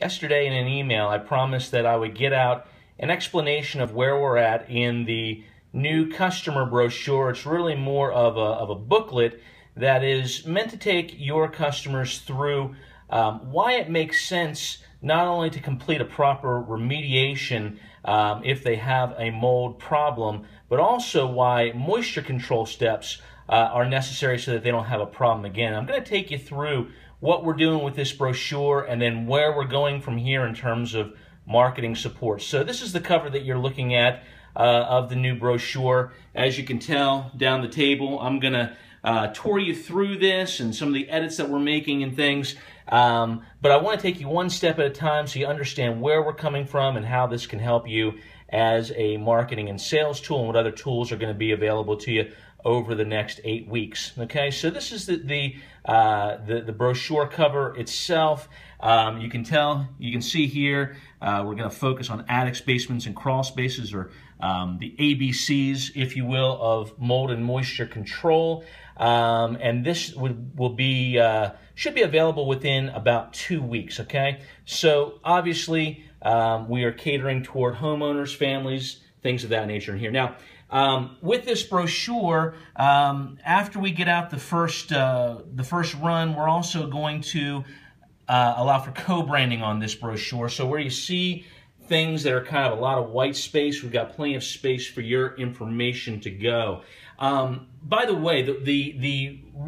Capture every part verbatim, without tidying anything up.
Yesterday in an email, I promised that I would get out an explanation of where we're at in the new customer brochure. It's really more of a, of a booklet that is meant to take your customers through um, why it makes sense not only to complete a proper remediation um, if they have a mold problem, but also why moisture control steps uh, are necessary so that they don't have a problem again. I'm going to take you through what we're doing with this brochure and then where we're going from here in terms of marketing support. So this is the cover that you're looking at uh, of the new brochure. As you can tell down the table, I'm going to Uh, tour you through this and some of the edits that we're making and things, um, but I want to take you one step at a time so you understand where we're coming from and how this can help you as a marketing and sales tool and what other tools are going to be available to you over the next eight weeks. Okay, so this is the the, uh, the, the brochure cover itself. Um, you can tell, you can see here, uh, we're going to focus on attics, basements, and crawl spaces, or um, the A B Cs, if you will, of mold and moisture control. Um, and this would, will be uh, should be available within about two weeks. Okay, so obviously um, we are catering toward homeowners, families, things of that nature in here. Now, Um, with this brochure, um, after we get out the first uh, the first run, we're also going to uh, allow for co-branding on this brochure. So where you see things that are kind of a lot of white space, we've got plenty of space for your information to go. Um, by the way, the, the the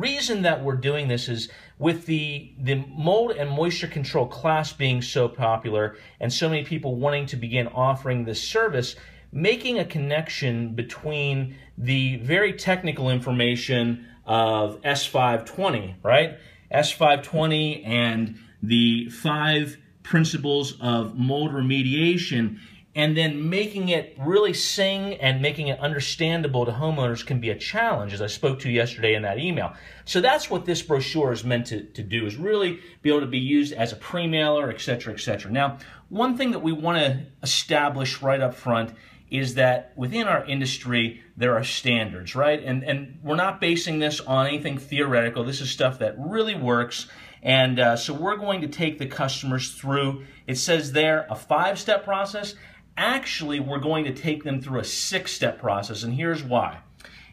reason that we're doing this is with the the mold and moisture control class being so popular and so many people wanting to begin offering this service. Making a connection between the very technical information of S five twenty, right? S five twenty and the five principles of mold remediation, and then making it really sing and making it understandable to homeowners can be a challenge, as I spoke to yesterday in that email. So that's what this brochure is meant to, to do, is really be able to be used as a pre-mailer, et cetera, et cetera. Now, one thing that we want to establish right up front is that within our industry, there are standards, right? And, and we're not basing this on anything theoretical. This is stuff that really works. And uh, so we're going to take the customers through, it says there, a five-step process. Actually, we're going to take them through a six-step process, and here's why.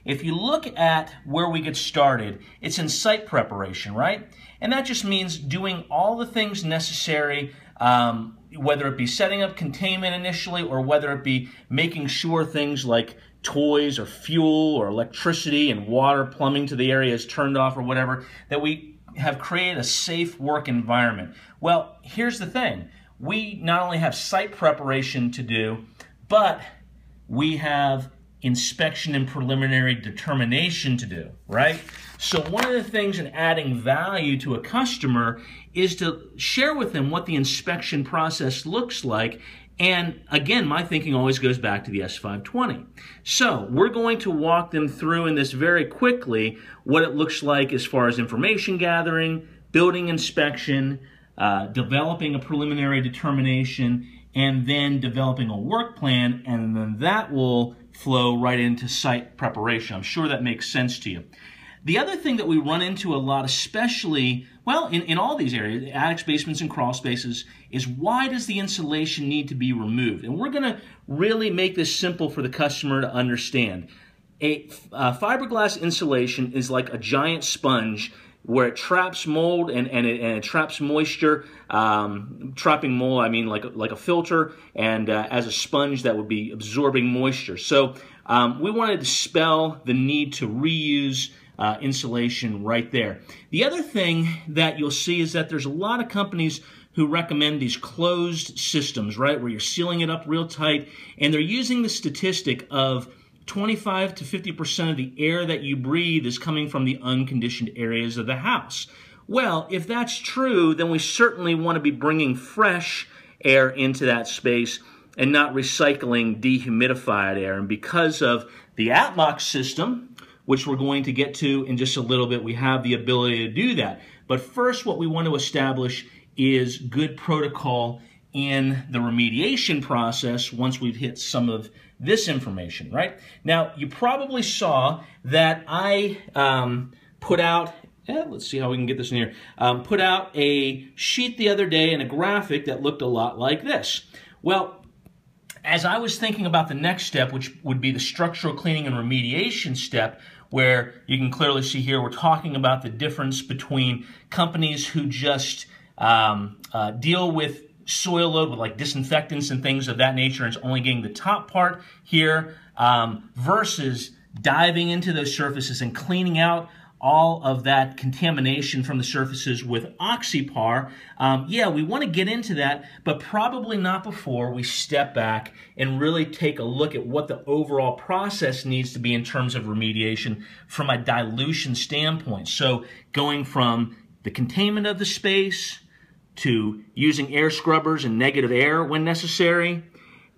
If you look at where we get started, it's in site preparation, right? And that just means doing all the things necessary, um, whether it be setting up containment initially or whether it be making sure things like toys or fuel or electricity and water, plumbing to the area is turned off or whatever, that we have created a safe work environment. Well, here's the thing. We not only have site preparation to do, but we have inspection and preliminary determination to do, right? So one of the things in adding value to a customer is to share with them what the inspection process looks like. And again, my thinking always goes back to the S five twenty. So we're going to walk them through in this very quickly what it looks like as far as information gathering, building inspection, Uh, developing a preliminary determination, and then developing a work plan, and then that will flow right into site preparation. I'm sure that makes sense to you. The other thing that we run into a lot, especially, well, in, in all these areas, attics, basements, and crawl spaces, is why does the insulation need to be removed? And we're going to really make this simple for the customer to understand. A uh, fiberglass insulation is like a giant sponge where it traps mold and, and, it, and it traps moisture. Um, trapping mold, I mean like, like a filter, and uh, as a sponge that would be absorbing moisture. So um, we wanted to dispel the need to reuse uh, insulation right there. The other thing that you'll see is that there's a lot of companies who recommend these closed systems, right, where you're sealing it up real tight, and they're using the statistic of twenty-five to fifty percent of the air that you breathe is coming from the unconditioned areas of the house. Well, if that's true, then we certainly want to be bringing fresh air into that space and not recycling dehumidified air. And because of the ATMOX system, which we're going to get to in just a little bit, we have the ability to do that. But first, what we want to establish is good protocol in the remediation process once we've hit some of this information, right? Now, you probably saw that I um, put out yeah, let's see how we can get this in here, um, put out a sheet the other day and a graphic that looked a lot like this. Well, as I was thinking about the next step, which would be the structural cleaning and remediation step, where you can clearly see here we're talking about the difference between companies who just um, uh, deal with soil load with like disinfectants and things of that nature, and it's only getting the top part here, um, versus diving into those surfaces and cleaning out all of that contamination from the surfaces with OxyPar. Um, yeah, we want to get into that, but probably not before we step back and really take a look at what the overall process needs to be in terms of remediation from a dilution standpoint. So going from the containment of the space to using air scrubbers and negative air when necessary,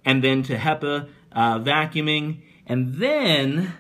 and then to HEPA uh, vacuuming, and then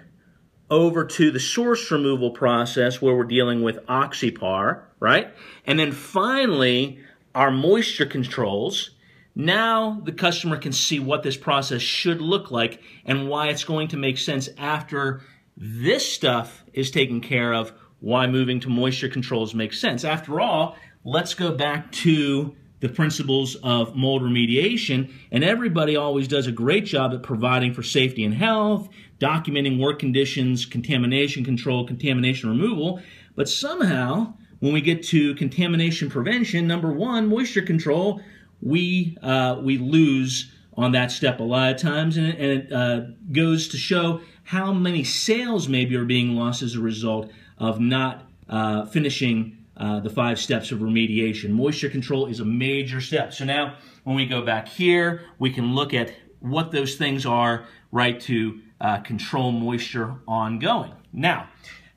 over to the source removal process where we're dealing with OxyPar, right? And then finally, our moisture controls. Now the customer can see what this process should look like and why it's going to make sense after this stuff is taken care of, why moving to moisture controls makes sense. After all, let's go back to the principles of mold remediation, and everybody always does a great job at providing for safety and health, documenting work conditions, contamination control, contamination removal, but somehow when we get to contamination prevention, number one, moisture control, we, uh, we lose on that step a lot of times, and it, and it uh, goes to show how many sales maybe are being lost as a result of not uh, finishing Uh, the five steps of remediation. Moisture control is a major step. So now when we go back here, we can look at what those things are, right, to uh, control moisture ongoing. Now,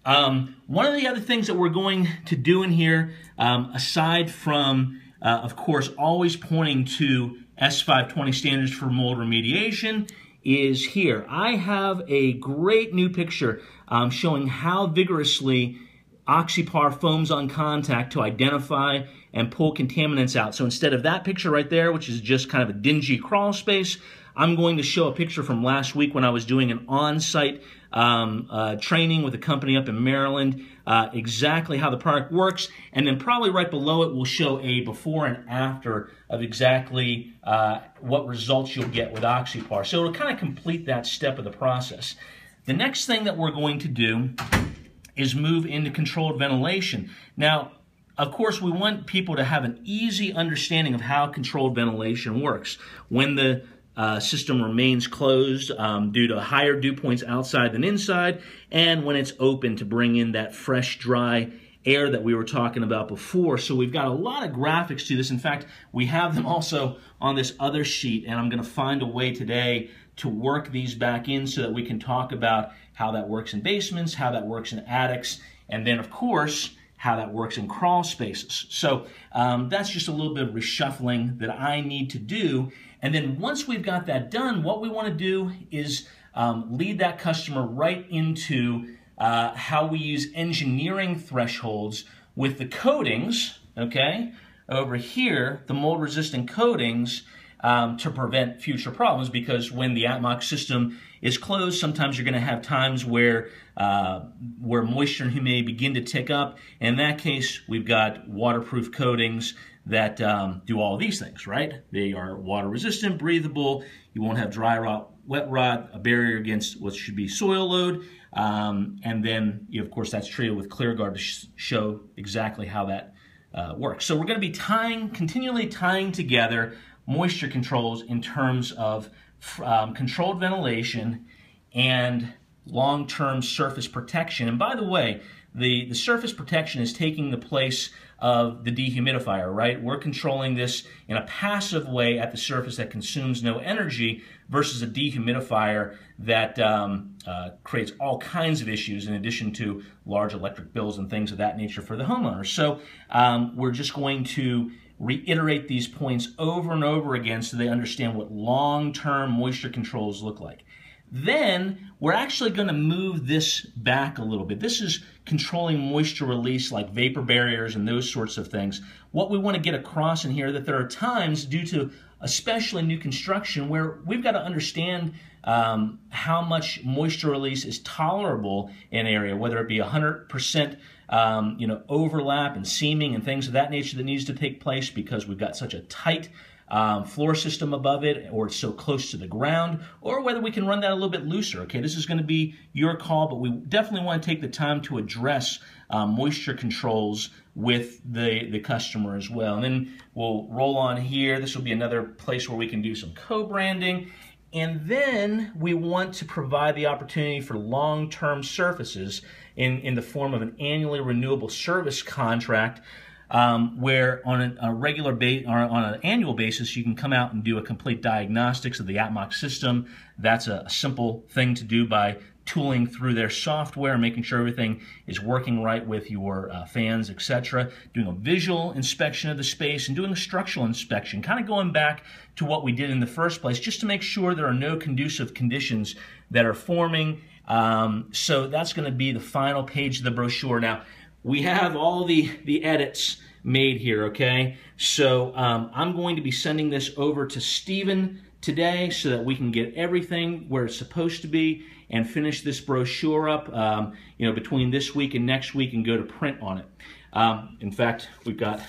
um, one of the other things that we're going to do in here, um, aside from, uh, of course, always pointing to S five twenty standards for mold remediation, is here. I have a great new picture um, showing how vigorously OxyPar foams on contact to identify and pull contaminants out. So instead of that picture right there, which is just kind of a dingy crawl space, I'm going to show a picture from last week when I was doing an on-site um, uh, training with a company up in Maryland, uh, exactly how the product works. And then probably right below it, we'll show a before and after of exactly uh, what results you'll get with OxyPar. So it'll kind of complete that step of the process. The next thing that we're going to do is move into controlled ventilation. Now, of course, we want people to have an easy understanding of how controlled ventilation works. When the uh, system remains closed um, due to higher dew points outside than inside, and when it's open to bring in that fresh, dry air that we were talking about before. So we've got a lot of graphics to this. In fact, we have them also on this other sheet, and I'm gonna find a way today to work these back in so that we can talk about how that works in basements, how that works in attics, and then of course, how that works in crawl spaces. So um, that's just a little bit of reshuffling that I need to do. And then once we've got that done, what we wanna do is um, lead that customer right into uh, how we use engineering thresholds with the coatings, okay? Over here, the mold resistant coatings, Um, to prevent future problems, because when the ATMOX system is closed, sometimes you're going to have times where uh, where moisture and humidity begin to tick up. In that case, we've got waterproof coatings that um, do all these things, right? They are water resistant, breathable, you won't have dry rot, wet rot, a barrier against what should be soil load, um, and then, you know, of course, that's treated with ClearGuard to sh show exactly how that uh, works. So we're going to be tying, continually tying together moisture controls in terms of um, controlled ventilation and long-term surface protection. And by the way, the, the surface protection is taking the place of the dehumidifier, right? We're controlling this in a passive way at the surface that consumes no energy versus a dehumidifier that um, uh, creates all kinds of issues in addition to large electric bills and things of that nature for the homeowner. So um, we're just going to reiterate these points over and over again so they understand what long-term moisture controls look like. Then we're actually going to move this back a little bit. This is controlling moisture release like vapor barriers and those sorts of things. What we want to get across in here that there are times due to especially new construction where we've got to understand um, how much moisture release is tolerable in an area, whether it be one hundred percent um, you know, overlap and seaming and things of that nature that needs to take place because we've got such a tight Um, floor system above it, or it's so close to the ground, or whether we can run that a little bit looser. Okay, this is going to be your call, but we definitely want to take the time to address um, moisture controls with the, the customer as well. And then we'll roll on here. This will be another place where we can do some co-branding. And then we want to provide the opportunity for long-term services in, in the form of an annually renewable service contract. Um, where on a, a regular ba or on an annual basis, you can come out and do a complete diagnostics of the ATMOX system. That's a, a simple thing to do by tooling through their software, making sure everything is working right with your uh, fans, et cetera. Doing a visual inspection of the space and doing a structural inspection, kind of going back to what we did in the first place, just to make sure there are no conducive conditions that are forming. Um, so that's going to be the final page of the brochure. Now, we have all the, the edits made here, okay? So um, I'm going to be sending this over to Stephen today so that we can get everything where it's supposed to be and finish this brochure up um, you know, between this week and next week and go to print on it. Um, in fact, we've got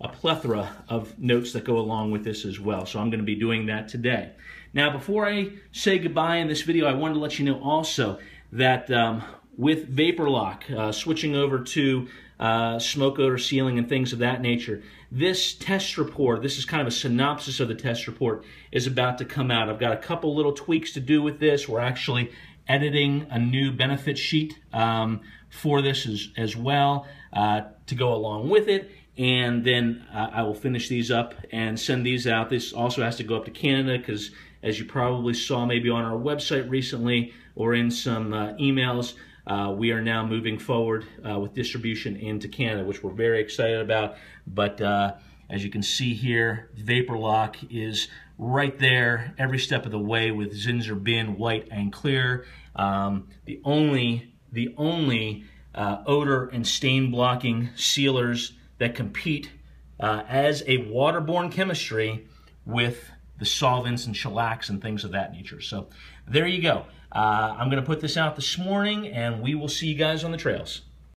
a plethora of notes that go along with this as well, so I'm going to be doing that today. Now, before I say goodbye in this video, I wanted to let you know also that um, with Vapor-Lock, uh, switching over to uh, smoke odor sealing and things of that nature. This test report, this is kind of a synopsis of the test report, is about to come out. I've got a couple little tweaks to do with this. We're actually editing a new benefit sheet um, for this as, as well uh, to go along with it. And then uh, I will finish these up and send these out. This also has to go up to Canada because, as you probably saw maybe on our website recently or in some uh, emails, Uh, we are now moving forward uh, with distribution into Canada, which we're very excited about. But uh, as you can see here, Vapor-Lock is right there every step of the way with Zinsser Bin, White and Clear. Um, the only, the only uh, odor and stain blocking sealers that compete uh, as a waterborne chemistry with the solvents and shellacs and things of that nature. So there you go. Uh, I'm going to put this out this morning, and we will see you guys on the trails.